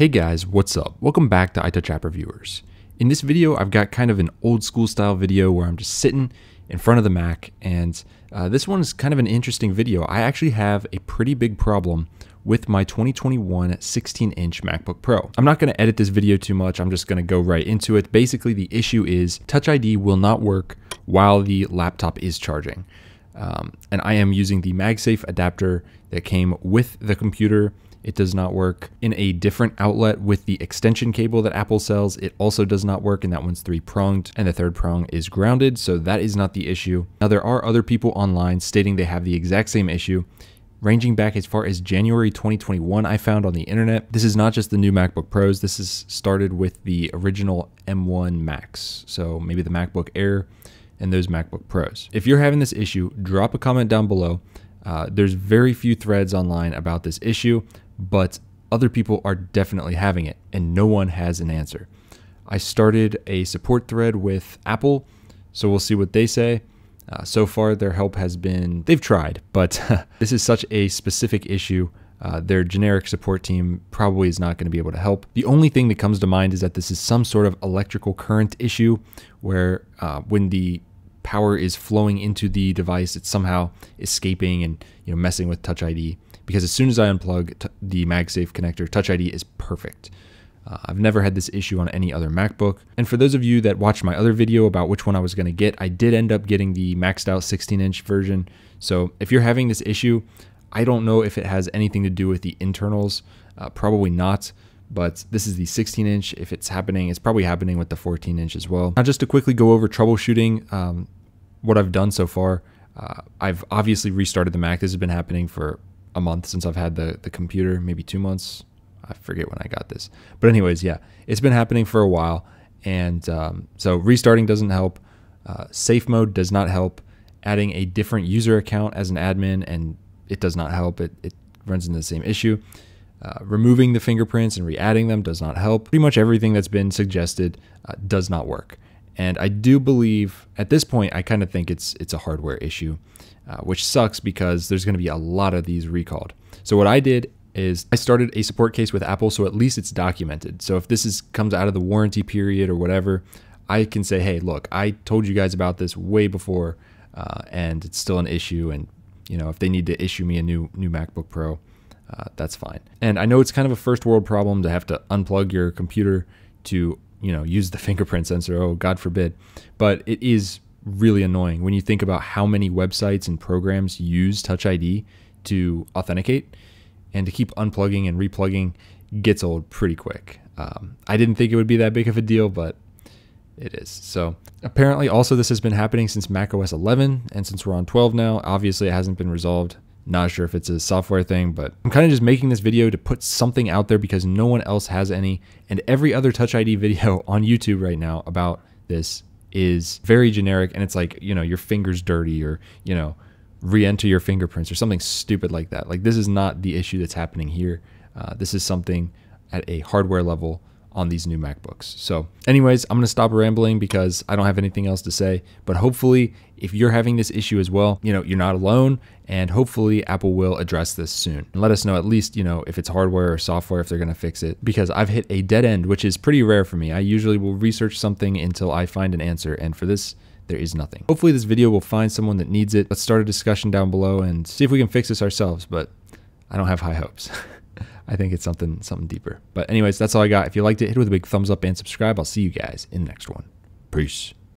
Hey guys, what's up? Welcome back to iTouch App Reviewers. In this video, I've got kind of an old school style video where I'm just sitting in front of the Mac, and this one is kind of an interesting video. I actually have a pretty big problem with my 2021 16-inch MacBook Pro. I'm not gonna edit this video too much, I'm just gonna go right into it. Basically, the issue is Touch ID will not work while the laptop is charging. And I am using the MagSafe adapter that came with the computer. It does not work. In a different outlet with the extension cable that Apple sells, it also does not work, and that one's three-pronged, and the third prong is grounded, so that is not the issue. Now, there are other people online stating they have the exact same issue, ranging back as far as January 2021 I found on the internet. This is not just the new MacBook Pros, this is started with the original M1 Max, so maybe the MacBook Air and those MacBook Pros. If you're having this issue, drop a comment down below. There's very few threads online about this issue, but other people are definitely having it, and no one has an answer. I started a support thread with Apple, so we'll see what they say. So far, their help has been, they've tried, but this is such a specific issue. Their generic support team probably is not going to be able to help. The only thing that comes to mind is that this is some sort of electrical current issue where when the power is flowing into the device, it's somehow escaping and, you know, messing with Touch ID. Because as soon as I unplug the MagSafe connector, Touch ID is perfect. I've never had this issue on any other MacBook. And for those of you that watched my other video about which one I was going to get, I did end up getting the maxed out 16-inch version. So if you're having this issue, I don't know if it has anything to do with the internals. Probably not. But this is the 16-inch. If it's happening, it's probably happening with the 14-inch as well. Now, just to quickly go over troubleshooting, what I've done so far, I've obviously restarted the Mac. This has been happening for a month since I've had the computer, maybe 2 months. I forget when I got this. But anyways, yeah, it's been happening for a while. And so restarting doesn't help. Safe mode does not help. Adding a different user account as an admin, and it does not help. It runs into the same issue. Removing the fingerprints and re-adding them does not help. Pretty much everything that's been suggested does not work. And I do believe, at this point, I kind of think it's a hardware issue, which sucks because there's going to be a lot of these recalled. So what I did is I started a support case with Apple, so at least it's documented. So if this comes out of the warranty period or whatever, I can say, hey, look, I told you guys about this way before, and it's still an issue. And, you know, if they need to issue me a new MacBook Pro, that's fine. And I know it's kind of a first world problem to have to unplug your computer to, you know, use the fingerprint sensor. Oh, God forbid. But it is really annoying when you think about how many websites and programs use Touch ID to authenticate, and to keep unplugging and replugging gets old pretty quick. I didn't think it would be that big of a deal, but it is. So apparently also this has been happening since macOS 11, and since we're on 12 now, obviously it hasn't been resolved. Not sure if it's a software thing, but I'm kind of just making this video to put something out there because no one else has any, and every other Touch ID video on YouTube right now about this is very generic, and it's like, you know, your finger's dirty, or, you know, re-enter your fingerprints or something stupid like that. Like, this is not the issue that's happening here. This is something at a hardware level on these new MacBooks. So anyways, I'm gonna stop rambling because I don't have anything else to say, but hopefully if you're having this issue as well, you know, you're not alone, and hopefully Apple will address this soon. And let us know at least, you know, if it's hardware or software, if they're gonna fix it, because I've hit a dead end, which is pretty rare for me. I usually will research something until I find an answer, and for this, there is nothing. Hopefully this video will find someone that needs it. Let's start a discussion down below and see if we can fix this ourselves, but I don't have high hopes. I think it's something deeper. But anyways, that's all I got. If you liked it, hit it with a big thumbs up and subscribe. I'll see you guys in the next one. Peace.